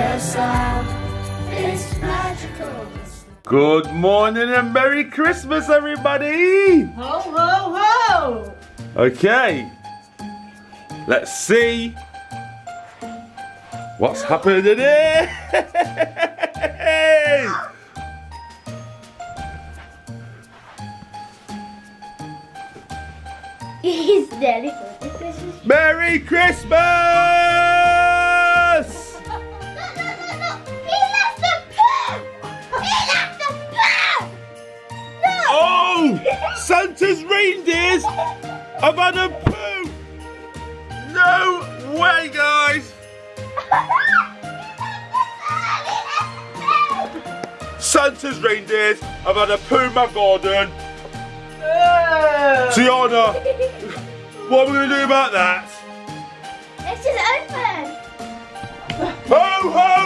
the sound is magical. Good morning and Merry Christmas, everybody! Ho, ho, ho! Okay, let's see what's happening today! Is Daddy for the Christmas? Merry Christmas! No! He left the poo! He left the poo! No! Oh! Santa's reindeers have had a poo! No way, guys! Santa's reindeers have had a poo, my Gordon! Tiana, what are we going to do about that? Let's just open! Ho, ho,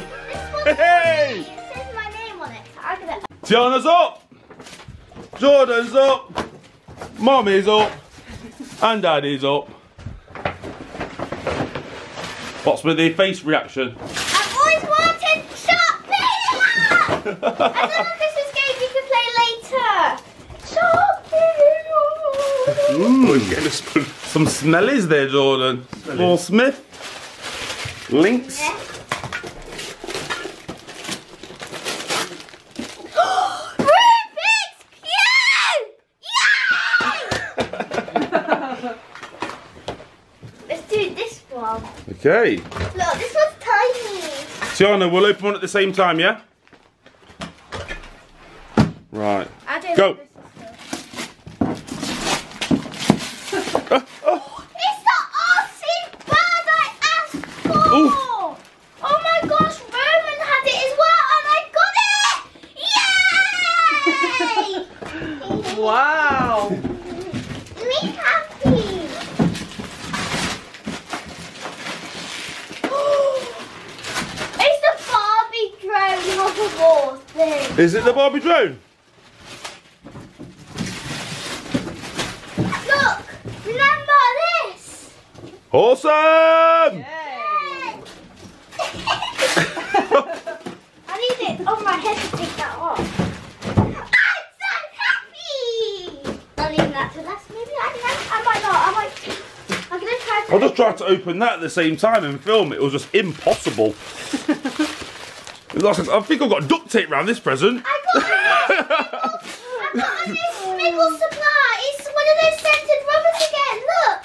ho! This one's hey. It says my name on it. I'm gonna... Tiana's up! Jordan's up! Mommy's up! And Daddy's up! What's with the face reaction? I've always wanted chocolate! Ooh, some smellies there, Jordan. Small Smith. Lynx. Yeah. Rubik's Cube! Let's do this one. Okay. Look, this one's tiny. Tiana, we'll open one at the same time, yeah? Right. Go. Ooh. Oh my gosh, Roman had it as well and I got it! Yay! Wow! Me happy! It's the Barbie drone hoverboard thing! Is it the Barbie drone? Look! Remember this! Awesome! Yeah. I need it on my head to take that off. I'm so happy! I'll leave that to last. Maybe I might not. I'm gonna try to. I'll just try to open that at the same time and film. It was just impossible. I think I've got duct tape around this present. I got a new Smiggle supply. It's one of those scented rubbers again. Look.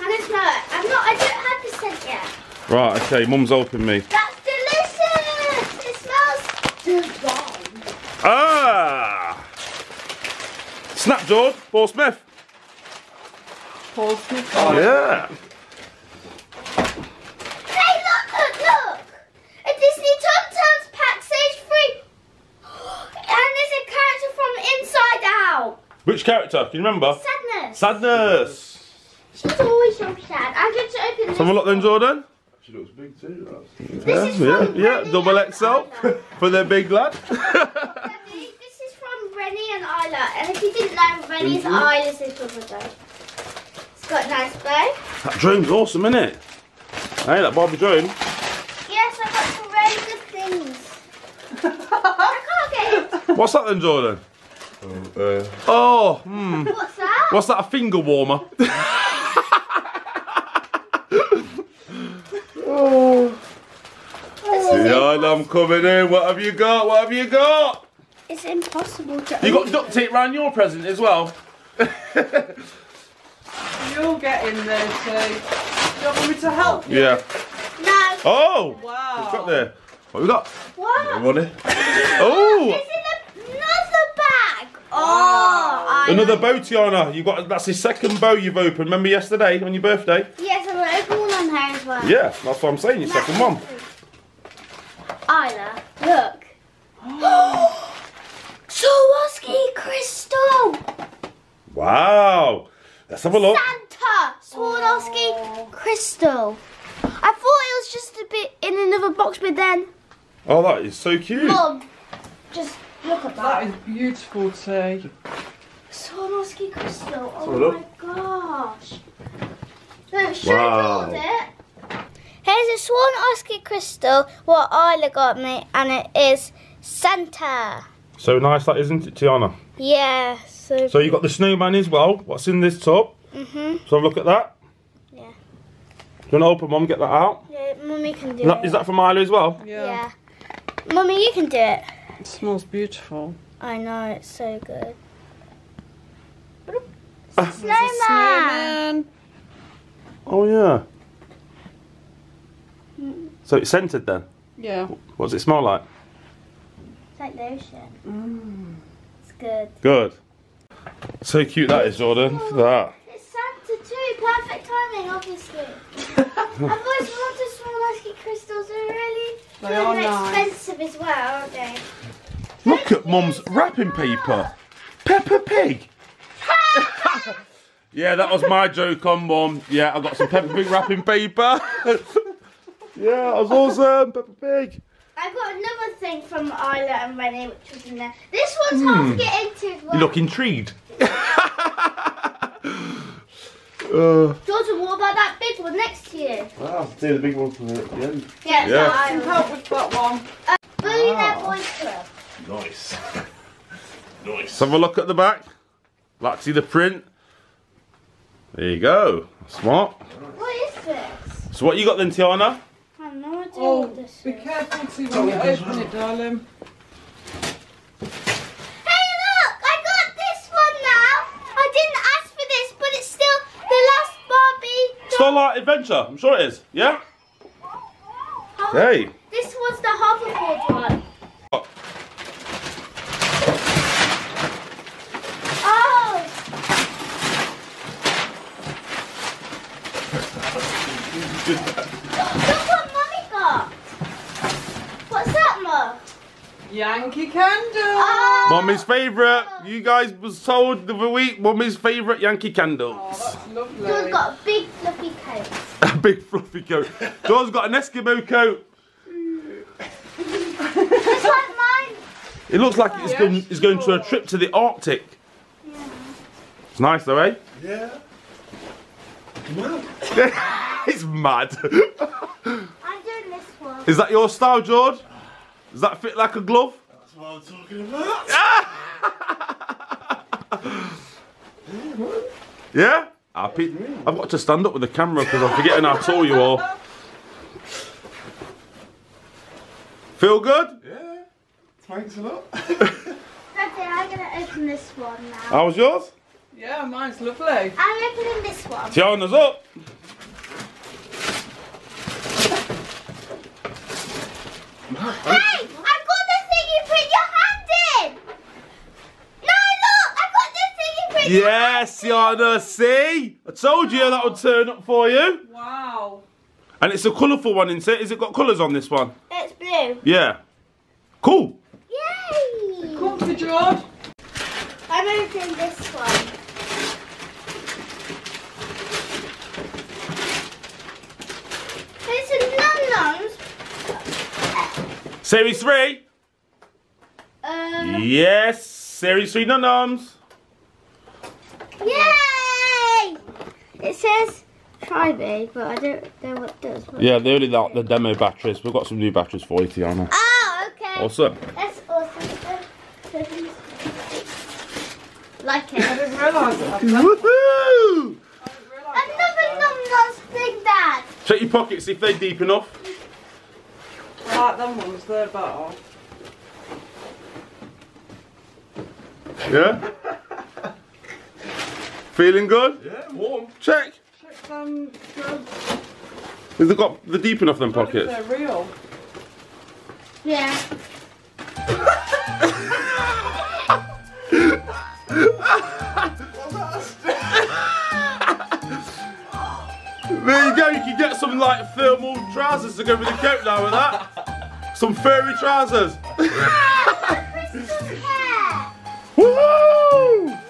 I don't smell it. I don't have the scent yet. Right. Okay. Mum's helping me. Ah! Snap, George. Paul Smith. Paul Smith. Oh, yeah. Hey, look! A Disney Tom Tams pack, stage 3. And there's a character from Inside Out. Which character? Can you remember? Sadness. Sadness. She's always so sad. I'm going to open this. Have a look then, Jordan. She looks big too. This is from double XL for their big lad. This is from Rennie and Isla. And if you didn't know, Rennie's Isla's little brother. It's got a nice bow. That drone's awesome, isn't it? Hey, that Barbie drone. Yes, I've got some really good things. I can't get it. What's that then, Jordan? Oh, What's that? What's that? A finger warmer. I'm coming in. What have you got? What have you got? It's impossible to. You got duct tape around your present as well. You'll get in there too. Do you want me to help you? Yeah. No. Oh. Wow. What's got there? What have we got? What? Money. Oh. It's in another bag. Oh. Another bow, Tiana. You got. That's the second bow you've opened. Remember yesterday on your birthday? Yes, I'm gonna open one on her as well. Yeah, that's what I'm saying. Your second one. Isla, look. Swarovski crystal. Wow. Let's have a look. Santa Swarovski crystal. I thought it was just a bit in another box, but then. Oh, that is so cute. Mum, just look at that. That is beautiful, Tay. Swarovski crystal. Oh my gosh. Look, should I hold it? Here's a sworn Oscar crystal what Isla got me, and it is Santa. So nice that, isn't it, Tiana? Yeah. So you got the snowman as well. What's in this tub? Mhm. So look at that. Yeah. Do you want to open, Mum? Get that out. Yeah, Mummy can do it. Is that from Isla as well? Yeah. Mummy, you can do it. It smells beautiful. I know, it's so good. Snowman. Oh yeah. So it's scented then? Yeah. What does it smell like? It's like lotion. Mm. It's good. Good. So cute that is, Jordan. Look at that. It's Santa too. Perfect timing, obviously. I've always wanted small musky crystals. They're really expensive as well, aren't they? Look at Mum's wrapping paper. Peppa Pig. Yeah, that was my joke on Mum. Yeah, I got some Peppa Pig wrapping paper. Yeah, that was awesome, Peppa Pig. I got another thing from Isla and Rennie, which was in there. This one's hard to get into as well. You look intrigued. Jordan, what about that big one next to you? I'll do the big one from there at the end. Yeah, I can help with that one. Billionaire Boys Club. Nice. Nice. Have a look at the back. Like to see the print. There you go. Smart. What is this? So what you got then, Tiana? I have no idea what this is. Be careful to when you open it, darling. Hey look! I got this one now! I didn't ask for this, but it's still the last Barbie. Starlight Adventure, I'm sure it is. Yeah? Hey. Okay. This was the hoverboard one. Look what Mummy got! What's that, Mum? Yankee Candle! Oh. Mummy's favourite! You guys was told the other week, Mummy's favourite Yankee Candles. Oh, that's lovely. John's got a big fluffy coat. A big fluffy coat. John's got an Eskimo coat. It's like mine. It looks like it's going to a trip to the Arctic. Yeah. It's nice though, eh? Yeah. Wow. It's mad. I'm doing this one. Is that your style, George? Does that fit like a glove? That's what I'm talking about. Yeah? Happy. I've got to stand up with the camera because I'm forgetting how tall you are. Feel good? Yeah. Thanks a lot. Okay, I'm going to open this one now. How was yours? Yeah, mine's lovely. I'm opening this one. Tiana's up. Hey! I've got the thing you put your hand in! No, look! I've got this thing you put your hand in! Yes, Tiana, see? I told you that would turn up for you. Wow. And it's a colourful one, isn't it? Has it got colours on this one? It's blue. Yeah. Cool. Yay! Comfy, George. I'm opening this one. It's a num-nums. Series 3? Yes, Series 3 num-nums. Yay! It says try me, but I don't know what it does. But yeah, they're only like the demo batteries. We've got some new batteries for you, Tiana. Oh, okay. Awesome. That's awesome. Like it. I didn't realise that. Woohoo! Another num-nums thing, Dad. Check your pockets, see if they're deep enough. I like them ones, they're better. Yeah? Feeling good? Yeah, warm. Check. Check them good. Have they got the deep enough them pockets? They're real. Yeah. There you go, you can get some like thermal trousers to go with the coat now with that. Some furry trousers. Woohoo!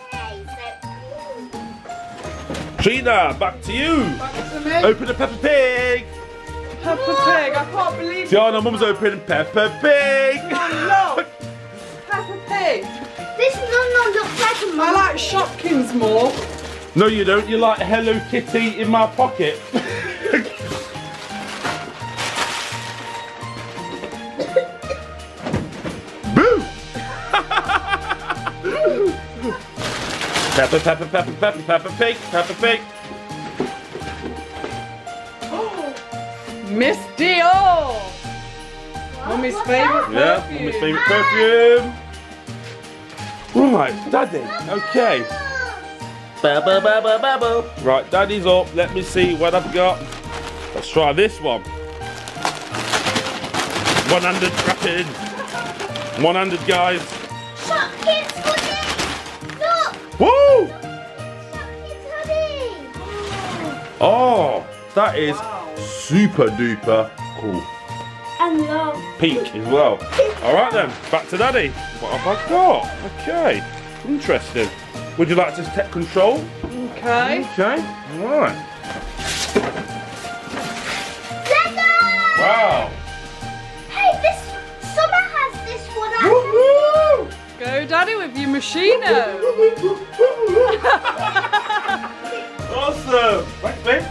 Trina, back to you. Back to me. Open the Peppa Pig. Peppa Pig, I can't believe it. Tiana, Mum's opening Peppa Pig. Oh, look. Peppa Pig. This num-num looks like a mum. I like Shopkins more. No you don't, you like Hello Kitty in my pocket. Peppa Pig. Miss Dior! Mummy's favorite perfume. Yeah, Mummy's favorite perfume. Right, Daddy. Okay. Right, Daddy's up. Let me see what I've got. Let's try this one. One-handed trapping. One-handed, guys. Shop Kids hoodie. Look. Woo! Shop Kids hoodie. Oh, that is super duper cool. And long. Pink as well. All right then, back to Daddy. What have I got? Okay, interesting. Would you like to take control? Okay. Okay. All right. Lego! Wow. Hey, this Summer has this one. Woo-hoo! Go, Daddy, with your Machino. Awesome. Thanks, babe.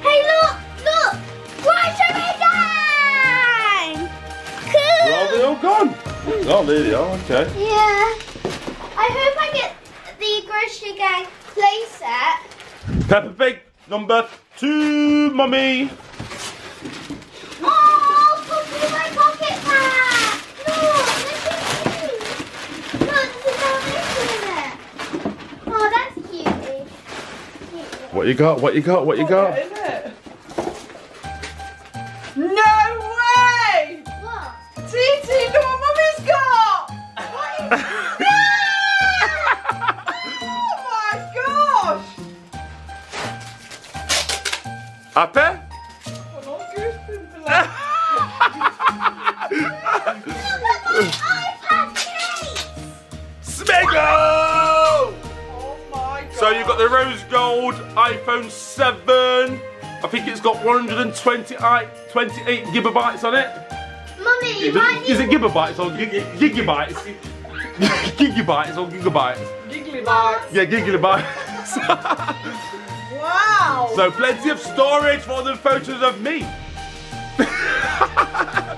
Hey, look! Watch it again! Cool! Well, they're all gone. Oh, there they are, okay. Yeah. I hope I get the Grocery Gang playset. Peppa Pig number 2, Mummy. Oh, Poppy, my pocket pack! What you got? What you got? What you got? What is it? No way! What? Titi, look what Mummy's got! What is it? No! Oh my gosh! Happy? I've got all goosebumps for that. Look at my iPad case! Smiggle! So you've got the rose gold iPhone 7. I think it's got 128 gigabytes on it. Mummy, is it gigabytes or gigabytes? Gigabytes or gigabytes? Gigabytes. Yeah, gigabytes. Wow. So plenty of storage for the photos of me. That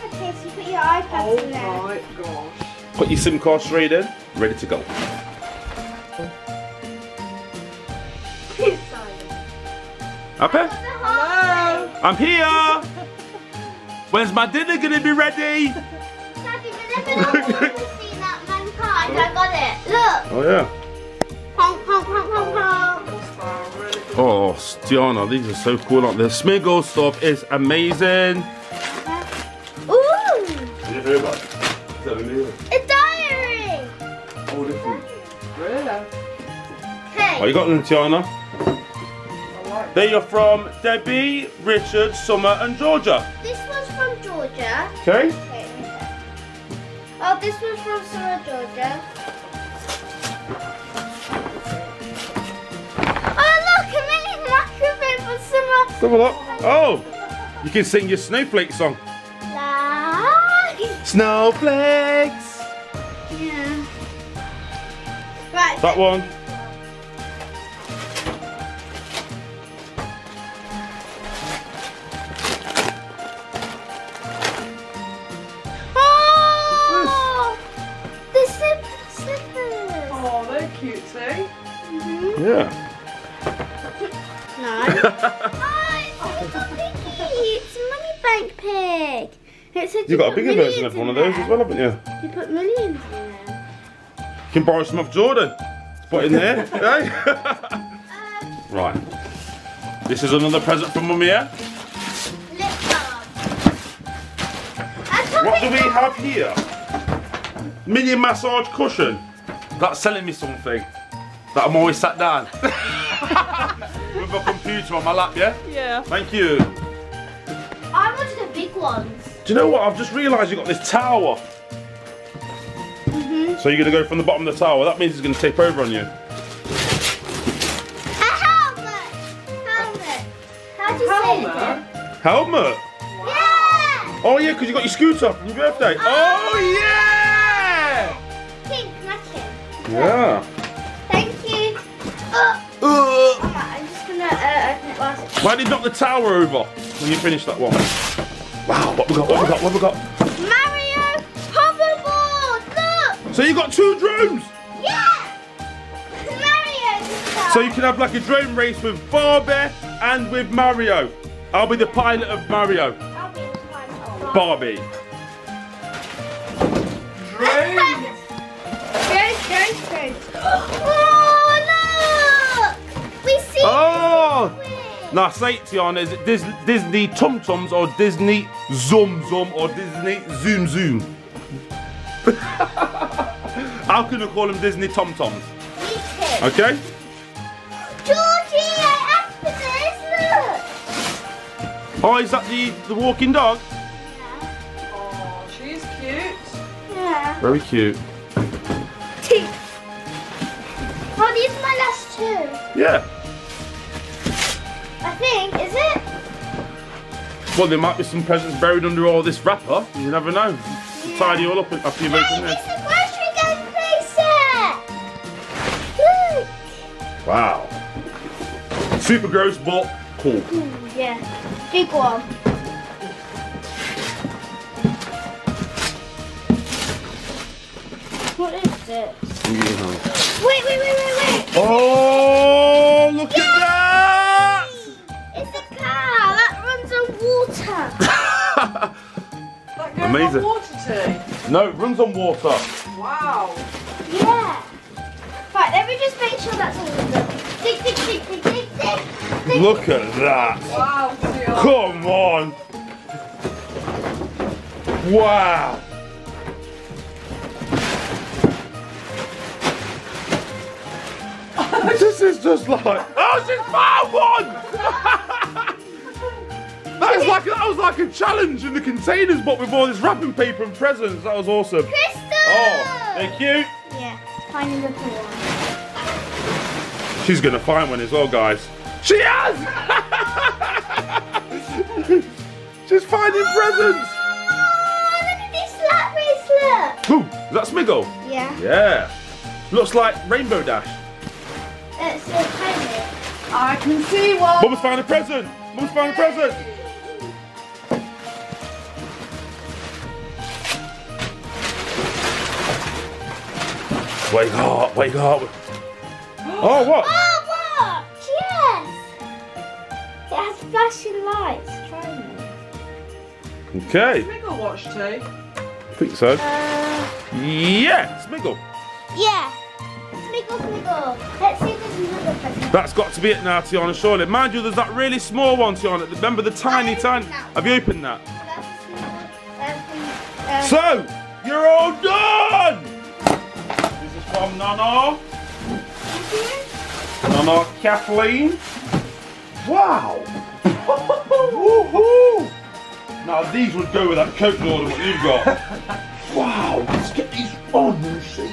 iPad case, you put your iPads in there. Oh my gosh. Put your SIM card straight in, ready to go. Happy? Hello! I'm here! When's my dinner gonna be ready? Daddy, remember when we seen that mankind? I got it. Look! Oh yeah. Honk, honk, honk, honk, honk. Oh, Stiana, these are so cool, aren't they? The Smiggle stuff is amazing. Ooh! Did you hear about it? A diary! Oh, this is... Really? Hey! Oh, you got them, Stiana? They are from Debbie, Richard, Summer and Georgia. This one's from Georgia. Okay. Oh, this one's from Summer, Georgia. Oh, look, a mini microphone from Summer. Come on. Oh, you can sing your Snowflake song. Snowflakes. Yeah. Right. That one. Yeah. No. Oh, it's a piggy. It's a money bank pig. You've got a bigger version of one of those as well, haven't you? You put millions in there. You can borrow some off Jordan. Put it in there. Okay? Right. This is another present from Mummy, yeah? Lip balm. What do we have here? Mini massage cushion. That's selling me something. That I'm always sat down with a computer on my lap, yeah? Yeah. Thank you. I wanted the big ones. Do you know what? I've just realised you've got this tower. Mm-hmm. So you're going to go from the bottom of the tower. That means it's going to tip over on you. A helmet. How do you say it again? Helmet? Yeah. Oh, yeah, because you got your scooter from your birthday. Oh, yeah. Pink matching. Yeah. Thank you. Why did you knock the tower over when you finished that one? Wow, what have we got? What have we got? What have we got? Mario hoverboard! Look! So you got two drones? Yeah! It's Mario! So you can have like a drone race with Barbie and with Mario. I'll be the pilot of Mario. I'll be the pilot of Barbie. Drones! Drones! Oh, look! We see. Oh! Now, say it to you, Anna, is it Disney Tum Tums or Disney Zum Zum or Disney Zoom Zoom? How can we call them Disney Tum Tums? Me too. Okay? Georgie, I asked for this, look! Oh, is that the walking dog? Yeah. Oh, she's cute. Yeah. Very cute. Oh, these are my last two. Yeah. I think, is it? Well, there might be some presents buried under all this wrapper. You never know. Yeah. Tidy all up after you've opened it. Hey, it's a grocery game place. Look. Wow. Super gross, but cool. Yeah. Big one. What is it? Wait, wait, wait, wait, wait. Oh, look at that. That goes amazing. On water too? No, it runs on water. Wow. Yeah. Right, let me just make sure that's all of them. Dig, dig, dig, dig, dig, dig. Look at that. Wow, Theo. Come on. Wow. This is just like, oh, she's found one. That was like a challenge in the containers, but with all this wrapping paper and presents. That was awesome. Crystal! Oh, they're cute. Yeah, finding the pool one. She's going to find one as well, guys. She has! She's finding presents. Oh, look at this slap bracelet. Ooh, is that Smiggle? Yeah. Yeah. Looks like Rainbow Dash. It's a present. I can see one. Mum's found a present. Mum's found a present. Wake up, wake up. Oh, what? Oh, what? Yes! It has flashing lights. Try them. Okay. Smiggle watch too? I think so. Yeah, Smiggle. Yeah. Smiggle, Smiggle. Let's see if there's another present. That's got to be it now, Tiana, surely. Mind you, there's that really small one, Tiana. Remember the tiny, tiny. Have you opened that? That's the small. So, you're all done! From Nana. Nana Kathleen. Wow. Woohoo. Now these would go with that Coke order what you've got. Wow. Let's get these on, Lucy.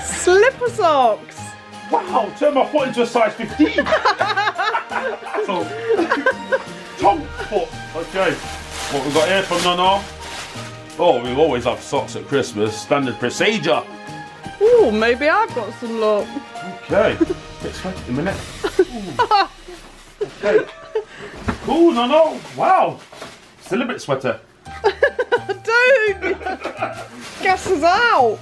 Slipper socks. Wow. Turn my foot into a size 15. Tom foot. Okay. What we've got here from Nana. Oh, we always have socks at Christmas. Standard procedure. Oh, maybe I've got some luck. Okay, let's wait a minute. Okay. Cool, no, no. Wow. Still a bit sweater. Dude, gas is out.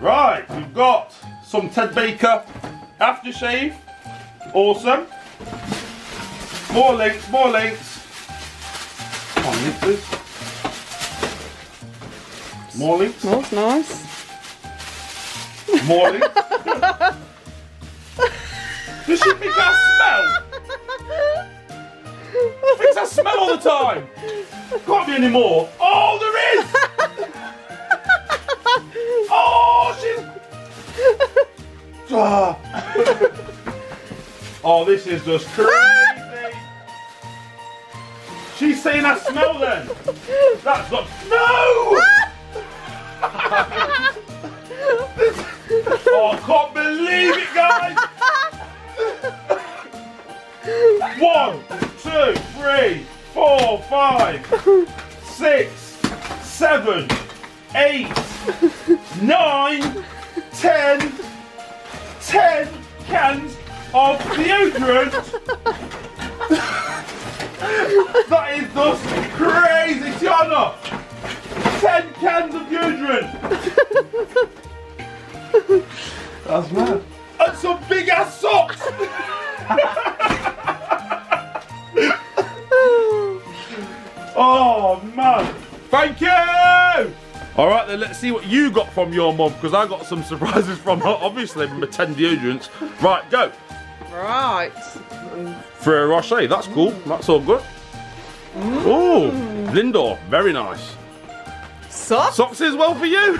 Right, we've got some Ted Baker aftershave. Awesome. More links, more links. Come on, links. More links. That's nice. Morning. Does she think I smell? She thinks I smell all the time. Can't be any more. Oh, there is! Oh, she's... Oh, this is just crazy. She's saying I smell then. That's not... No! Oh, I can't believe it, guys! 1, 2, 3, 4, 5, 6, 7, 8, 9, 10 cans of deodorant That is just crazy, Tiana! 10 cans of deodorant! That's mad. And some big ass socks! Oh man! Thank you! Alright then, let's see what you got from your mum, because I got some surprises from her, obviously, from the 10 deodorants. Right, go! Right. Ferrero Rocher, that's cool. That's all good. Oh, Lindor, very nice. Socks? Socks as well for you.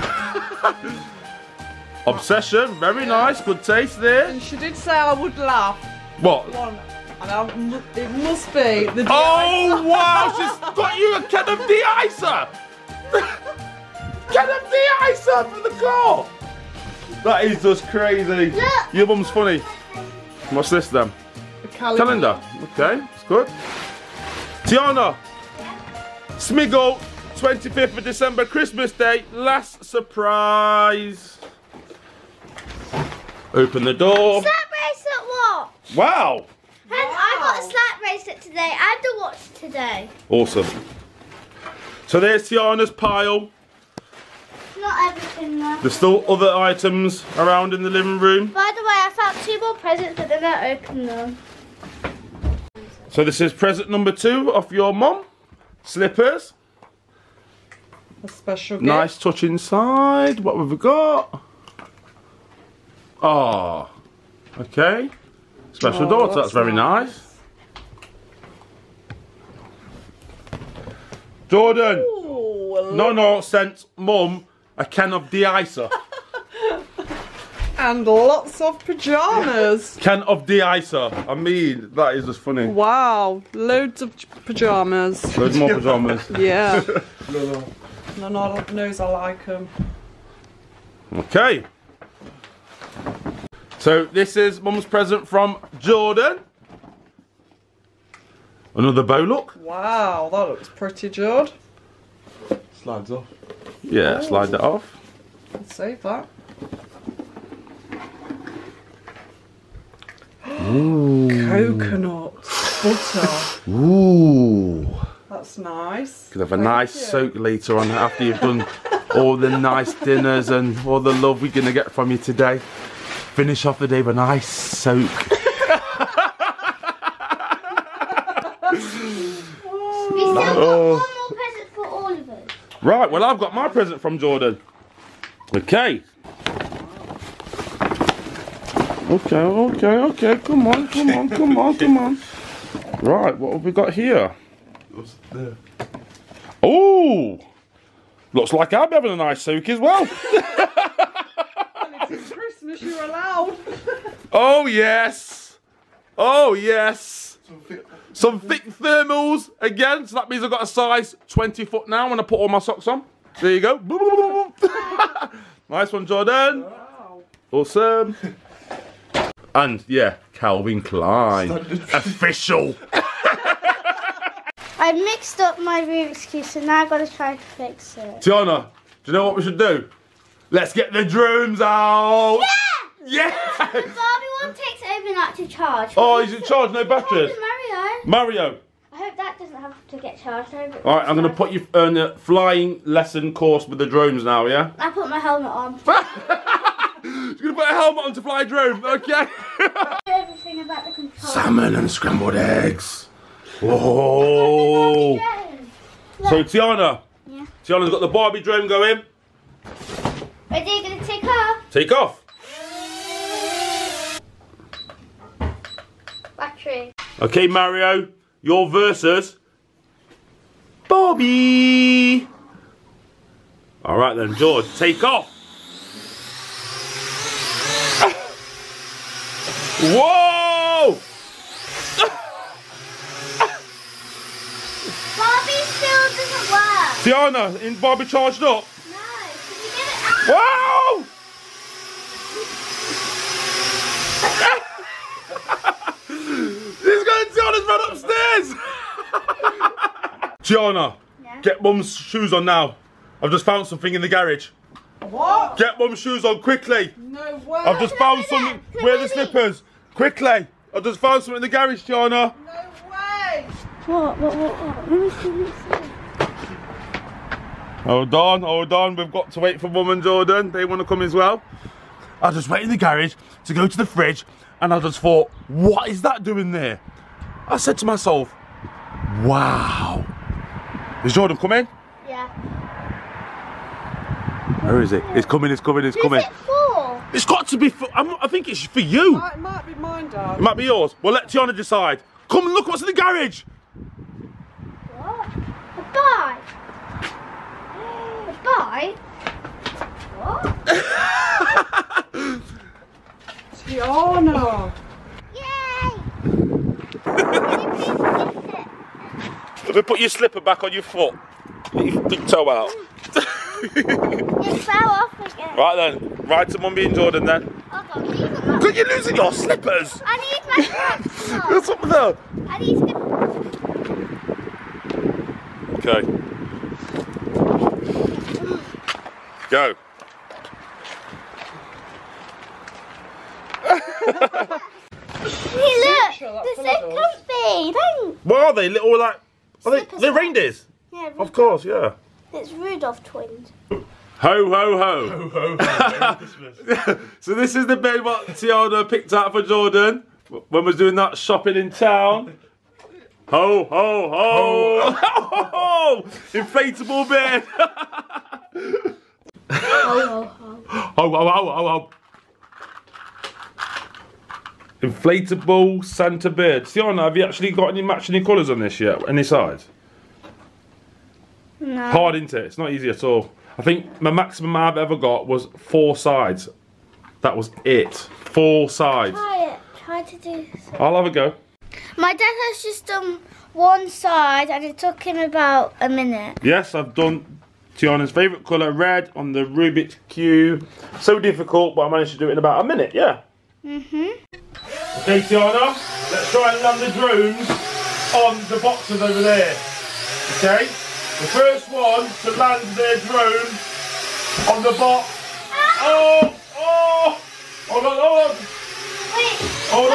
Obsession, very nice, good taste there. And she did say I would laugh. What? One. And it must be the de-icer. Oh wow, she's got you a can of de-icer. Can of de-icer for the car. That is just crazy. Yeah. Your mum's funny. What's this then? A calendar. Okay, it's good. Tiana, Smiggle, 25th of December, Christmas Day, last surprise. Open the door. Slap bracelet watch. Wow. And I got a slap bracelet today and a watch today. Awesome. So there's Tiana's pile. Not everything though. There's still other items around in the living room. By the way, I found 2 more presents but they're not open them. So this is present number 2 off your mum. Slippers. A special gift. Nice touch inside. What have we got? Ah, oh, okay. Special daughter, that's very nice. Jordan. Ooh, no, sent mum a can of de-icer. And lots of pyjamas. Can of de-icer. I mean, that is just funny. Wow, loads of pyjamas. Loads more pyjamas. Yeah. No, knows I like them. Okay. So this is mum's present from Jordan. Another bow look. Wow, that looks pretty, Jord. Slides off. Yeah, slide that off. Let's save that. Ooh. Coconut butter. Ooh. That's nice. Could have a nice soak later on after you've done all the nice dinners and all the love we're going to get from you today. Finish off the day with a nice soak. We've still got 1 more present for all of us. Right, well I've got my present from Jordan. Okay. Okay, come on. Right, what have we got here? What's there? Oh! Looks like I'm having a nice soak as well. And it's Christmas, you're allowed. Oh yes! Oh yes! Some thick thermals again, so that means I've got a size 20 foot now when I put all my socks on. There you go. Nice one, Jordan. Wow. Awesome. And yeah, Calvin Klein. Official. I mixed up my Rubik's Cube, so now I've got to try to fix it. Tiana, do you know what we should do? Let's get the drones out. Yeah! Yeah! The Barbie one takes overnight to charge. Oh, is it charged? No batteries? Mario! I hope that doesn't have to get charged. Alright, I'm going to put you on a flying lesson course with the drones now, yeah? I put my helmet on. She's going to put a helmet on to fly a drone, okay? Everything about the controls. Salmon and scrambled eggs. Whoa! So Tiana. Yeah. Tiana's got the Barbie drone going. Are you going to take off? Take off. Battery. Okay, Mario, you're versus Barbie. All right then, George, take off. Whoa! Barbie still doesn't work. Tiana, isn't Barbie charged up? No, can you get it out? Whoa! Tiana's run upstairs! Tiana, get mum's shoes on now. I've just found something in the garage. What? Get mum's shoes on quickly. No way. I've just found something. Wear the slippers. Quickly. I've just found something in the garage, Tiana. No way. What? Let me see. Hold on. We've got to wait for Mum and Jordan. They want to come as well. I just went in the garage to go to the fridge and I just thought, what is that doing there? I said to myself, wow. Is Jordan coming? Yeah. Where is it? It's coming. Is it for? It's got to be for, I think it's for you. It might be mine, darling. It might be yours. Well, let Tiana decide. Come and look what's in the garage. What? A bike? A bike? What? Tiana. Let me put your slipper back on your foot. Let your big toe out. It fell off again. Right then, ride to Mummy and Jordan then. Oh, you're losing your slippers. I need my slippers. What's up with that? I need slippers. Okay. Go. Hey, look, they're so comfy. Thanks. What are they? Little like. They're reindeers? Yeah, Rudolph. Of course, yeah. It's Rudolph twins. Ho, ho, ho. Ho, ho, ho. Christmas. So this is the bit what Tiana picked out for Jordan when we was doing that shopping in town. Ho, ho, ho. Ho, ho, ho. Inflatable bed. Ho, ho, ho. Ho, ho, ho, ho, ho. Inflatable Santa beard. Tiana, have you actually got any matching colours on this yet? Any size? No. Hard, isn't it? It's not easy at all. I think my maximum I've ever got was 4 sides. That was it. 4 sides. Try it. Try to do something. I'll have a go. My dad has just done 1 side and it took him about a minute. Yes, I've done Tiana's favourite colour, red, on the Rubik's Cube. So difficult, but I managed to do it in about a minute, yeah. Okay, Tiana, let's try and land the drones on the boxes over there. Okay? The first one to land their drone on the box. Oh! Oh! Hold on, hold on! Wait! Hold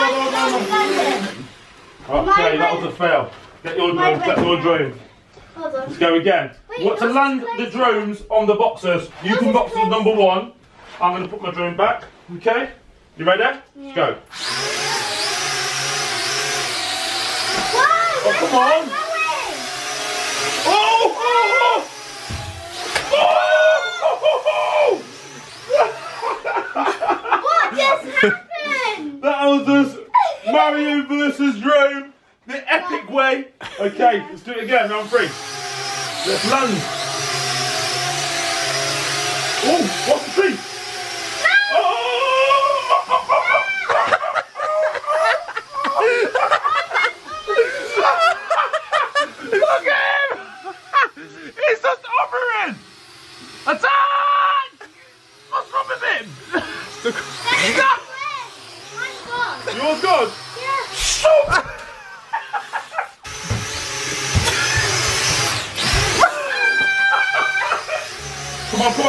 on. Okay, that was a fail. Get your drone, get your drone. Hold on. Let's go again. Wait, what to land the drones on the boxes. You can box number 1. I'm going to put my drone back. Okay? You ready? Yeah. Go. Whoa, oh, come on! Oh, oh, oh. Oh, oh. What just happened? That was us, Mario versus Rome, the epic way. Okay, let's do it again, round 3. Let's land. Oh, what's the tree?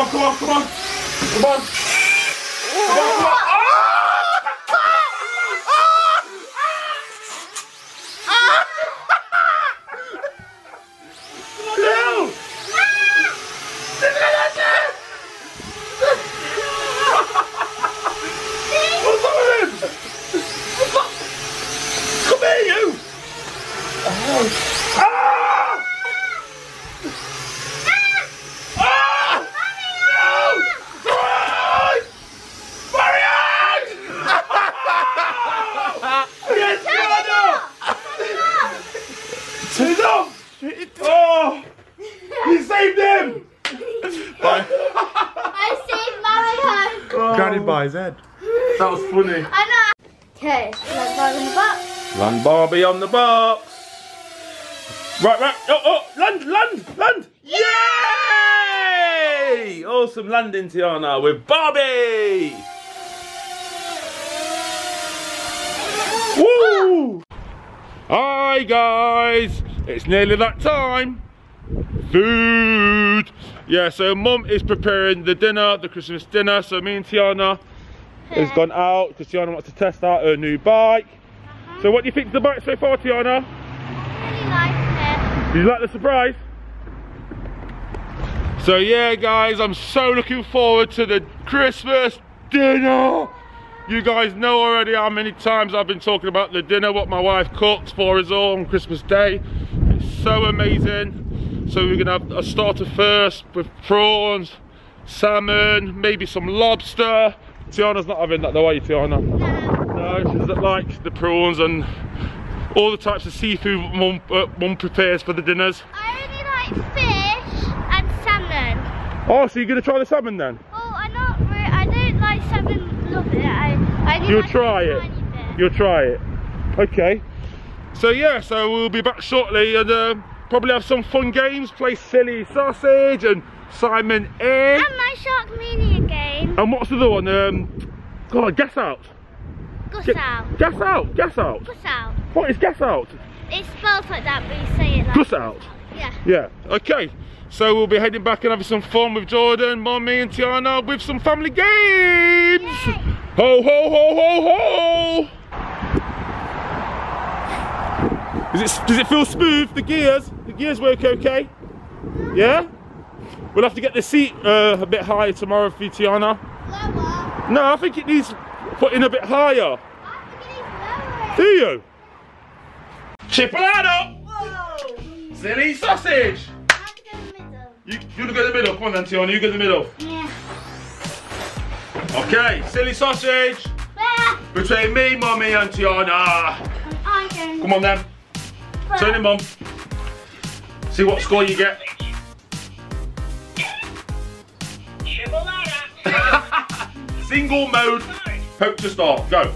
Come on. By his head. That was funny. I know. Okay, land Barbie on the box. Land Barbie on the box. Right. Oh, land. Yay! Awesome landing, Tiana, with Barbie. Woo! Hi guys, it's nearly that time. Food. Yeah, so Mum is preparing the dinner, the Christmas dinner. So me and Tiana has gone out because Tiana wants to test out her new bike. So what do you think of the bike so far, Tiana? I really like it. Did you like the surprise? So yeah guys, I'm so looking forward to the Christmas dinner. You guys know already how many times I've been talking about the dinner, what my wife cooked for us all on Christmas Day. It's so amazing. So we're gonna have a starter first with prawns, salmon, maybe some lobster. Tiana's not having that though, are you, Tiana? No, she doesn't like the prawns and all the types of seafood mum prepares for the dinners. I only like fish and salmon. Oh, so you're gonna try the salmon then? Oh, I don't like salmon. You'll try it. You'll try it. Okay. So yeah, so we'll be back shortly and probably have some fun games, play silly sausage and Simon Egg. And my Sharkmania game. And what's the other one? God, Guess Out. Guess Out. Guess Out. Guess Out. Guess Out. What is Guess Out? It's spelled like that, but you say it like Guess Out. Yeah. Yeah. Okay. So we'll be heading back and having some fun with Jordan, Mummy and Tiana with some family games! Yay. Ho ho ho ho ho! Does it feel smooth, the gears? The gears work okay? Yeah? We'll have to get the seat a bit higher tomorrow for Tiana. Lower? No, I think it needs put in a bit higher. I think it needs lower. Do you? Chipolado! Whoa! Silly sausage! You go to the middle, come on then Tiana, you go to the middle. Yeah. Okay, silly sausage. Where? Between me, Mummy and Tiana. And I'm going. Come on then. Where? Turn it, Mum. See what score you get. Single mode. Poke to start, go.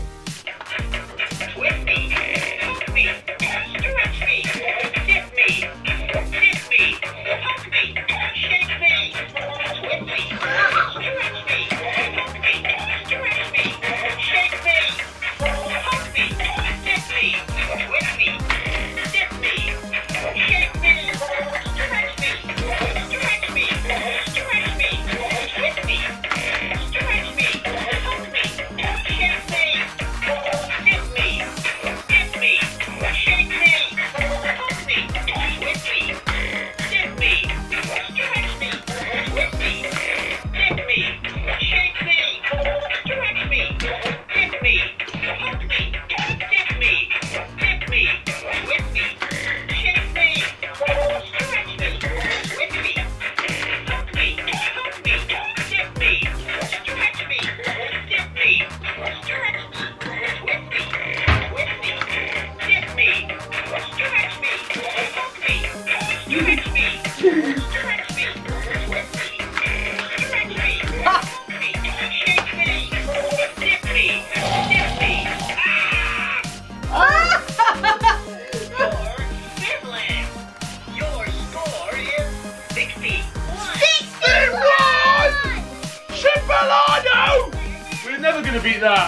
Going to beat that.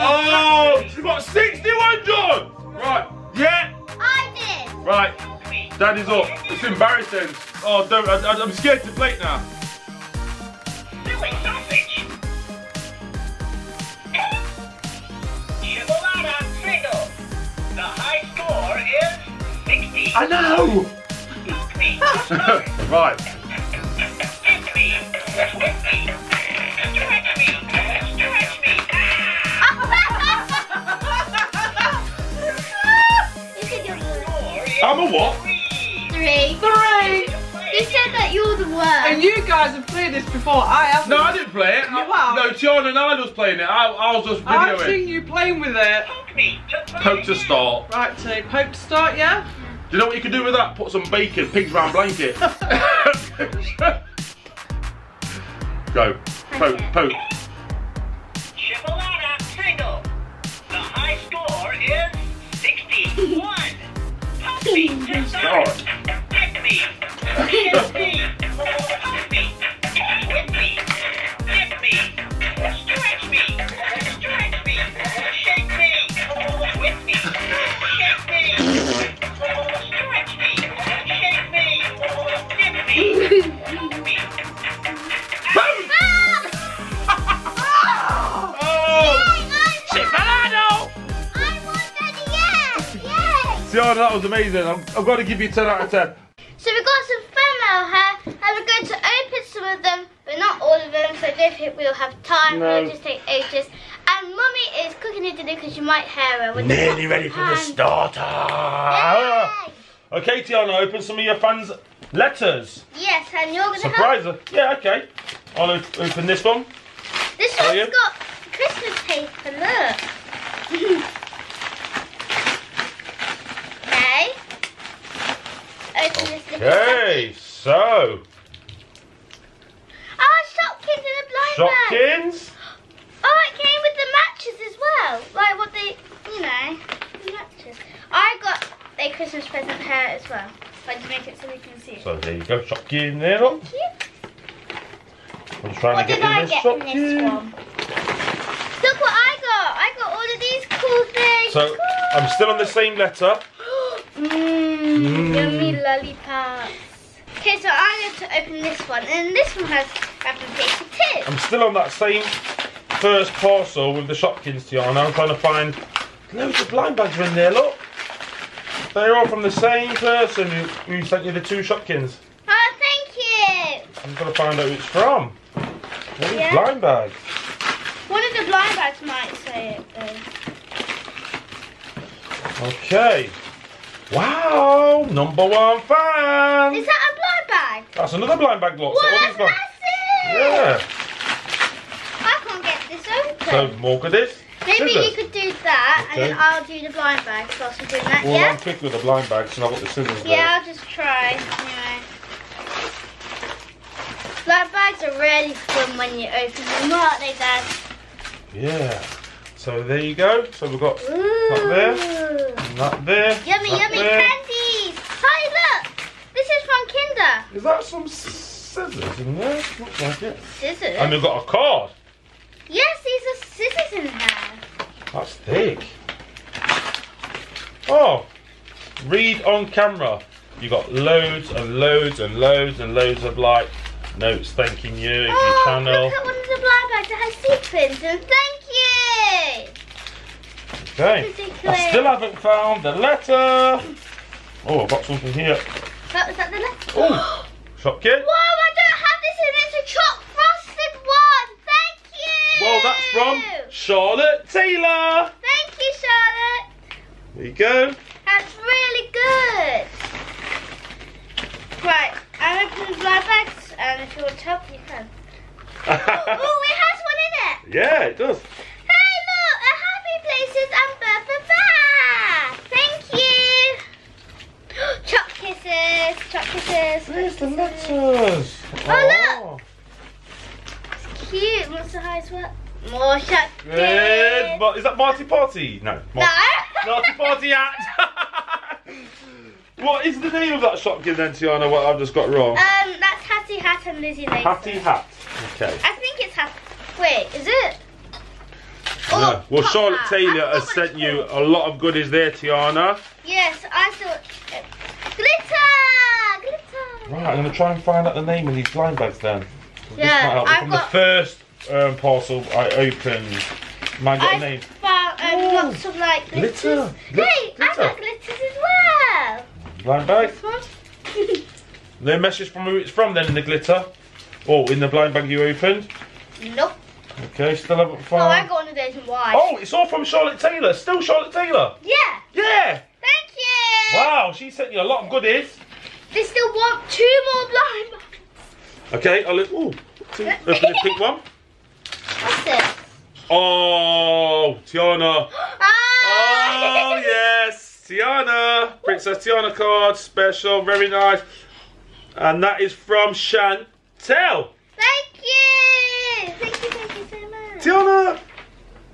Oh, she's got 61 done. Right, yeah. I did. Right, Daddy's up. It's embarrassing. Oh, don't. I'm scared to plate now. Silly sausage. Chibolada single. The high score is 60. I know. Right. I'm a what? Three. You said that you're the worst. And you guys have played this before. I haven't. No, I didn't play it. No, Tiana and I was playing it. I was just videoing. I've seen you playing with it. Poke to start. Right, so poke to start, yeah? Do you know what you could do with that? Put some bacon, pigs round blanket. Go. Poke, poke. Chipolata single. The high score is 61. Start. Diana, that was amazing. I've got to give you 10 out of 10. So we've got some female hair, and we're going to open some of them, but not all of them, so I don't think we'll have time. No. It'll just take ages. And Mummy is cooking her dinner because you might hear her. With nearly ready for the starter. Yay. Okay, Tiana, open some of your fans' letters. Yes, and you're going to surprise her. Yeah, okay. I'll open this one. This one's got Christmas paper, look. Okay, so. Oh, Shopkins in a blind bag. Shopkins? Oh, it came with the matches as well. Like what they, you know, the matches. I got a Christmas present hair as well. Like to make it so we can see it. So there you go, Shopkins there. Look. Thank you. I'm trying what to get in this Shopkins. What did I get from this one? Look what I got. I got all of these cool things. So I'm still on the same letter. Yummy lollipops. Okay, so I'm going to open this one, and this one has wrapping paper too. I'm still on that same first parcel with the Shopkins, Tiana. I'm trying to find loads of blind bags in there. Look, they're all from the same person who sent you the two Shopkins. Oh, thank you. I'm going to find out who it's from. What is blind bag? One of the blind bags might say it though. Okay. Wow, number one fan! Is that a blind bag? That's another blind bag, look. What, so that's massive! Yeah. I can't get this open. So, more of this. Maybe you could do that, okay, and then I'll do the blind bag whilst we're doing that, well, yeah? Well, I'm quick with the blind bag, so I've got the scissors there. Yeah, I'll just try, anyway. Blind bags are really fun when you open them, aren't they, Dad? Yeah. So there you go. So we've got that there, and that there. Yummy, that yummy there. Candies! Hey, look! This is from Kinder. Is that some scissors in there? Looks like it. Scissors? And we've got a card. Yes, these are scissors in there. That's thick. Oh, read on camera. You've got loads and loads and loads and loads of like notes thanking you if you channel. Look at one of the blind bags that has sequins and thank. Okay, I still haven't found the letter. Oh, I've got something here. Was that the letter? Oh, Shopkins. Whoa, I don't have this in it. It's a chocolate frosted one. Thank you. Well, that's from Charlotte Taylor. Thank you, Charlotte. There you go. That's really good. Right, I'm opening my bags, and if you want to help, you can. Oh, it has one in it. Yeah, it does. Places and Bertha. Thank you. Chop kisses. Chop kisses. Where's the letters? Oh, look. It's cute. What's the highest one? More shot. Is that Marty Party? No. No. Marty Party hat. What is the name of that Shopkin then, Tiana? What I've just got wrong. That's Hattie Hat and Lizzie Lace. Hattie Hat. Okay. I think it's Hattie. Wait, is it? No. Well, Charlotte Taylor has sent you a lot of goodies there, Tiana. Yes, I thought. Glitter! Glitter! Right, I'm going to try and find out the name of these blind bags then. Yeah, I've from the first parcel I opened. Might get a name. Found lots of like glitters. Glitter! Hey, I've got glitters as well! Blind bag? This one? No message from who it's from then in the glitter? Or in the blind bag you opened? Nope. Okay, still haven't found. Oh, I got one of those in white. Oh, it's all from Charlotte Taylor. Still Charlotte Taylor. Yeah. Yeah. Thank you. Wow, she sent you a lot of goodies. They still want two more blind bags. Okay, I'll open the pink one. What's this? Oh, Tiana. Oh yes, Tiana. Princess Tiana card, special, very nice. And that is from Chantel. Thank you. Thank you. Tiana!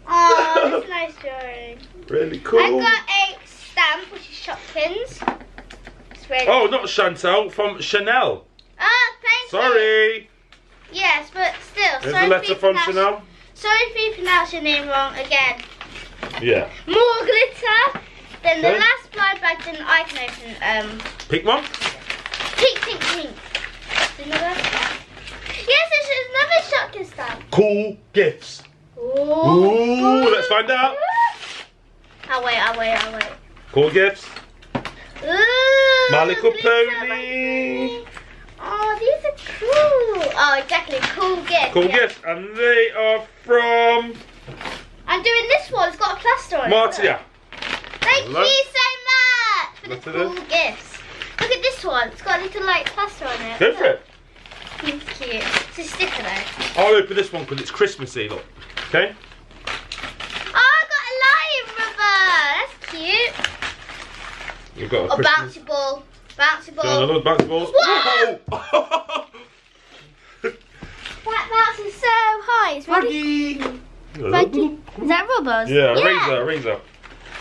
Oh, that's nice drawing. Really cool. I got a stamp, which is Shopkins. Really not Chantel, from Chanel. Oh, thank you. Sorry. Yes, but still. There's a letter from Chanel. Sorry if you pronounce your name wrong again. Yeah. More glitter. Then the last blind bag didn't I can open. Pink one? Pink. Yes, it's another Shopkins stamp. Cool gifts. Ooh, let's find out. I'll wait. Cool gifts. Ooh, my Little Pony. Oh, these are cool. Oh, exactly. Cool gifts. Cool gifts. And they are from... I'm doing this one. It's got a plaster on it. Martia. Thank you so much for the cool gifts. Look at this one. It's got a little like plaster on it. Go for it. It's cute. It's a sticker though. I'll open this one because it's Christmassy, look. Okay? Oh, I got a lion rubber. That's cute. You've got a bouncy ball. Bouncy ball. Another bouncy ball. Whoa! That bounce is so high. It's really... Ruggy. Is that rubbers? Yeah, eraser.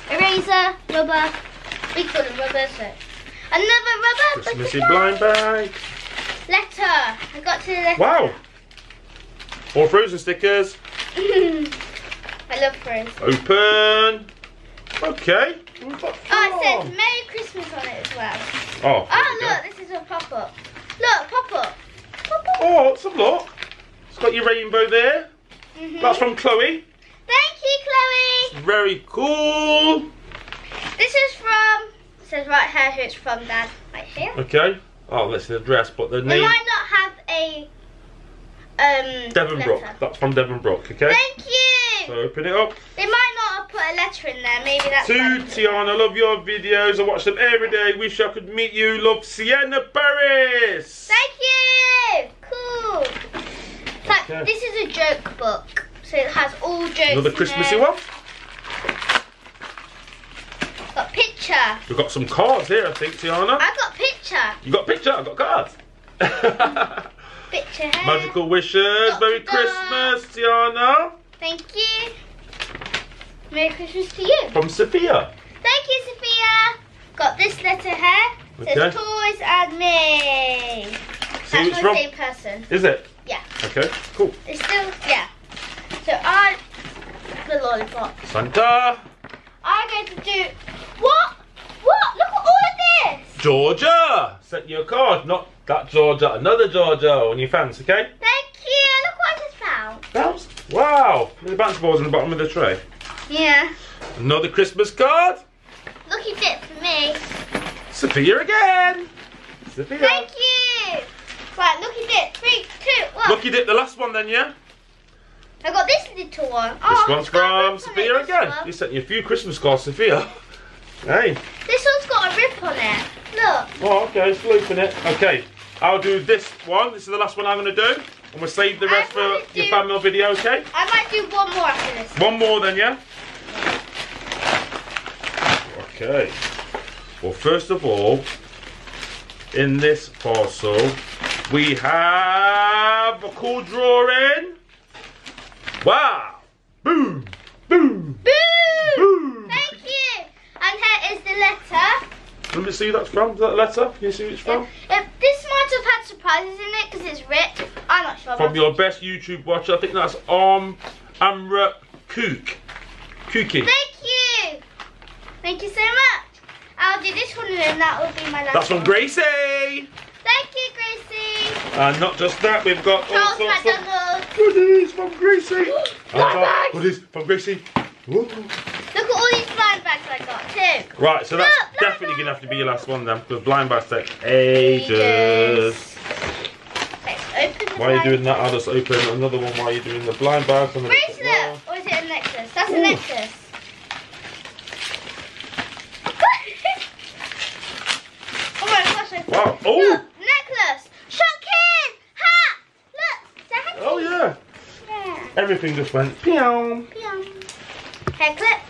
Eraser, rubber. We call them rubbers. Another rubber. Christmassy blind bag. Letter. I got to the letter. Wow. More Frozen stickers. I love Frozen. Open. Okay. Oh, it says Merry Christmas on it as well. Oh, look, this is a pop-up. Look, pop-up. Oh, let's have a look. It's got your rainbow there. That's from Chloe. Thank you, Chloe. It's very cool. This is from, it says right here who it's from, Dad. Right here. Okay. Oh, that's the address, but the name. They might not have a Devonbrook. That's from Devonbrook, okay? Thank you. So open it up. They might a letter in there, maybe that's Tiana, love your videos. I watch them every day. Wish I could meet you. Love, Sienna Paris. Thank you. Cool. Okay. Like, this is a joke book, so it has all jokes. Another Christmassy one. Got picture. We've got some cards here, I think, Tiana. I got picture. You got picture. I got cards. Picture. Hair. Magical wishes. Got Merry Christmas, Tiana. Thank you. Merry Christmas to you. From Sophia. Thank you, Sophia. Got this letter here. It says toys and me. See, that's from the same person. Is it? Yeah. Okay, cool. It's still, yeah. So I, the lollipop. Santa. I'm going to do, what? What? Look at all of this. Georgia. Sent you a card. Not that Georgia, another Georgia on your fans, okay? Thank you. Look what I just found. Bounce? Wow. There's a bounce balls in the bottom of the tray. Yeah. Another Christmas card. Lucky dip for me. Sophia again. Sophia. Thank you. Right, lucky dip. 3, 2, 1. Lucky dip, the last one then, yeah? I got this little one. This one's from Sophia again. You sent me a few Christmas cards, Sophia. Hey. This one's got a rip on it. Look. Oh, okay, still open it. Okay, I'll do this one. This is the last one I'm going to do. And we'll save the rest for your family video, okay? I might do one more after this. One more then, yeah? Okay. Well, first of all, in this parcel, we have a cool drawing. Wow! Boom! Boom! Boom! Boom! Thank you! And here is the letter. Let me see who that's from. Is that the letter? Can you see who it's from? If this might have had surprises in it because it's ripped. I'm not sure. From your best YouTube watcher. I think that's Amra Kook. Kookie. Thank you. Thank you so much. I'll do this one and then that will be my last one. That's from Gracie. Thank you, Gracie. And not just that, we've got Charles all sorts of goodies from Gracie. Goodies from Gracie. Whoa. Look at all these blind bags I got too. Right, so that's definitely going to have to be your last one then, because blind bags take ages. Let's open the While you're doing that, I'll just open another one while you're doing the blind bags. Where is it? Or is it a necklace? That's a necklace. Oh my gosh, I wow. Oh. Look, necklace. Shocking! Hat! Look, it's a hat. Oh yeah. Everything just went pew. Hair clip.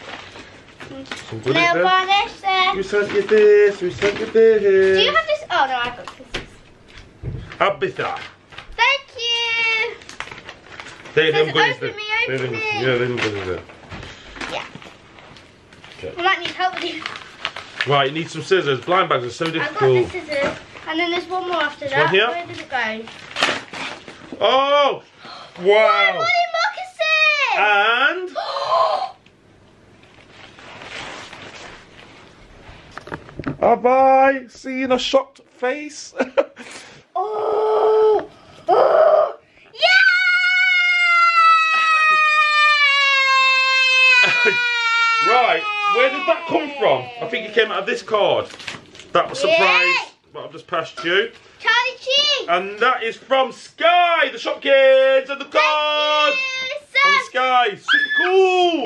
Nail varnish there. We sent you this, we sent you this. Do you have this? Oh no, I've got this. Abitha. Thank you. They don't go there. Yeah, they don't go there. Yeah. Okay. We might need help with you. Right, you need some scissors. Blind bags are so difficult. I've got the scissors. And then there's one more after that. One here? Where did it go? Oh! Wow! My moccasin! And... Have I seen a shocked face? Oh, oh, yeah! Right, where did that come from? I think it came out of this card. That was surprise. Yeah. Well, I've just passed you. Charlie Cheese. And that is from Sky, the shop kids and the cards. From Sky, super cool.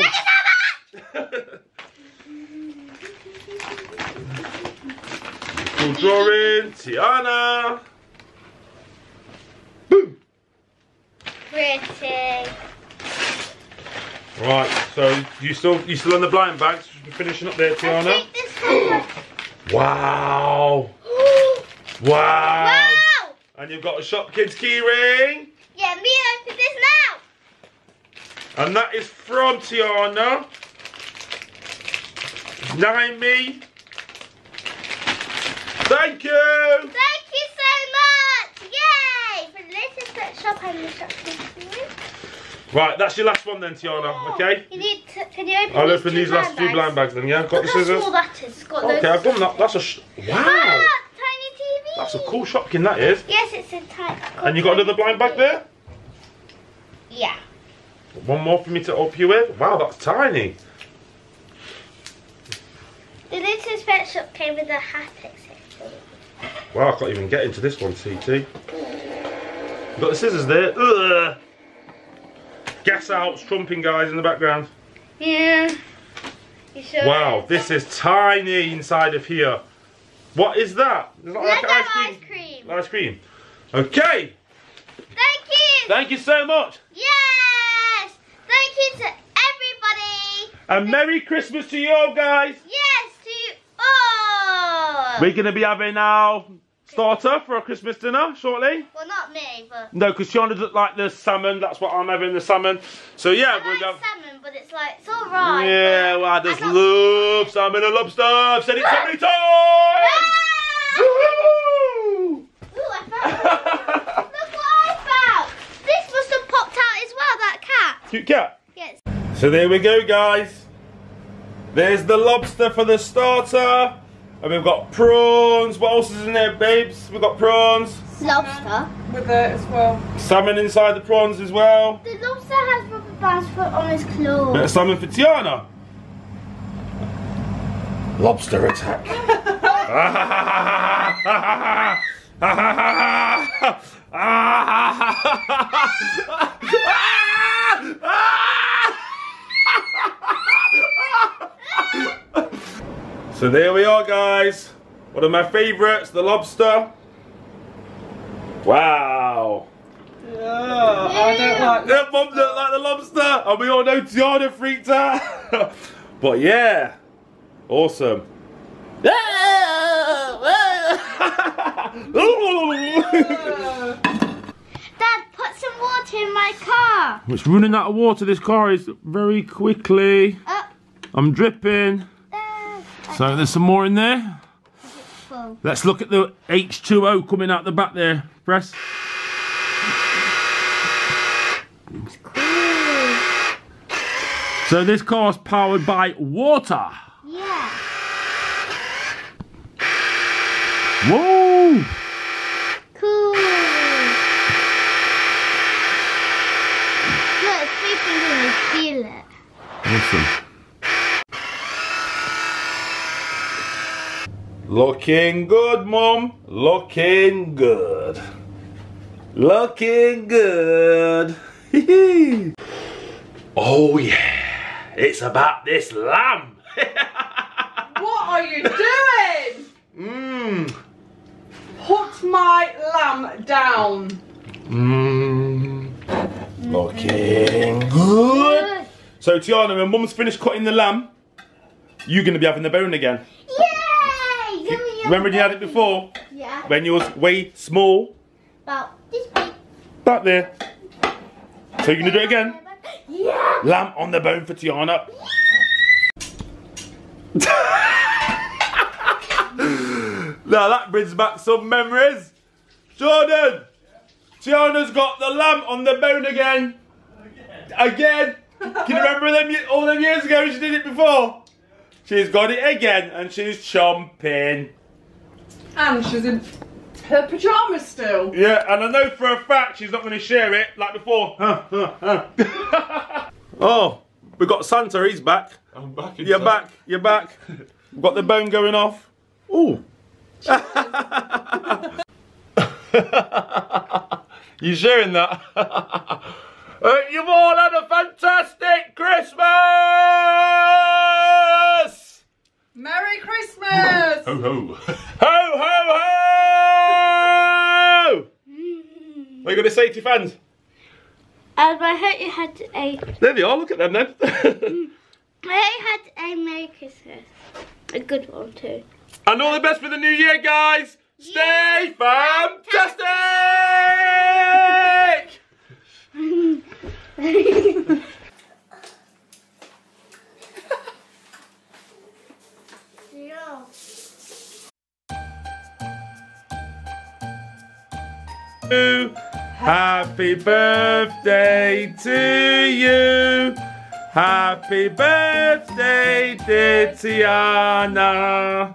Cool drawing, Tiana. Boom. Pretty. Right, so you still on the blind bags? We're finishing up there, Tiana. Wow. Wow! Wow! And you've got a Shop Kids keyring. Yeah, me open this now. And that is from Tiana, Naomi. Thank you. Thank you so much! Yay! For this is that shop I'm the Shop Kids keyring. Right, that's your last one then, Tiana. Oh, okay. You need to, can you open? I'll open these last few blind bags then. Yeah, I've got the scissors. Okay, I've done that. That's a wow. That's a cool Shopkin, that is. Yes, it's a tight. And you got another blind bag there? Yeah. One more for me to help you with? Wow, that's tiny. The little pet shop came with a hat, etc. Wow, I can't even get into this one, TT. You got the scissors there. Ugh. Gas out, trumping guys in the background. Yeah. You sure? Wow, this is tiny inside of here. What is that? It's not like ice cream. Ice cream. Okay. Thank you. Thank you so much. Yes. Thank you to everybody. And Merry Christmas to you all, guys. Yes, to all. We're going to be having our starter for our Christmas dinner shortly. Well, not me, but... No, because Tiana doesn't like the salmon. That's what I'm having, the salmon. So, yeah. I like salmon, but it's like, it's all right. Yeah, well, I just love salmon and lobster. I've said it so many times. Woohoo! Ooh, I found it. Look what I found! This must have popped out as well, that cat. Cute cat? Yes. So there we go, guys. There's the lobster for the starter. And we've got prawns. What else is in there, babes? We've got prawns. Lobster. With it as well. Salmon inside the prawns as well. The lobster has rubber bands put on his claws. Bit of salmon for Tiana. Lobster attack. So there we are, guys. One of my favourites, the lobster. Wow. Yeah, I don't like that. Mum doesn't like the lobster, and we all know Tiana freaked out. But yeah, awesome. Dad, put some water in my car. It's running out of water. This car is very quickly. I'm dripping. So there's some more in there. Let's look at the H2O coming out the back there. Press. It's cool. So this car's powered by water. Yeah. Whoa! Cool! Look, it's sleeping in the toilet. Awesome. Looking good, Mum. Looking good. Looking good. Oh, yeah. It's about this lamb. What are you doing? Mmm. Put my lamb down. Looking good. So Tiana, when Mum's finished cutting the lamb, you're going to be having the bone again. Yay! Remember you had it before? Yeah. When you was way small. About this big. About there. So you're going to do it again? Yeah. Lamb on the bone for Tiana. Yeah. Now that brings back some memories. Jordan, Tiana's got the lamb on the bone again. Again. Can you remember all them years ago when she did it before? She's got it again and she's chomping. And she's in her pyjamas still. Yeah, and I know for a fact she's not going to share it like before. Oh, we got Santa, he's back. I'm back. You're back. We've got the bone going off. Ooh. You sharing that? You've all had a fantastic Christmas! Merry Christmas! Ho ho! Ho ho ho! What are you going to say to your fans? I hope you had a... There they are, look at them then. I hope you had a Merry Christmas. A good one too. And all the best for the new year, guys! Stay fantastic! Happy birthday to you. Happy birthday, dear Tiana.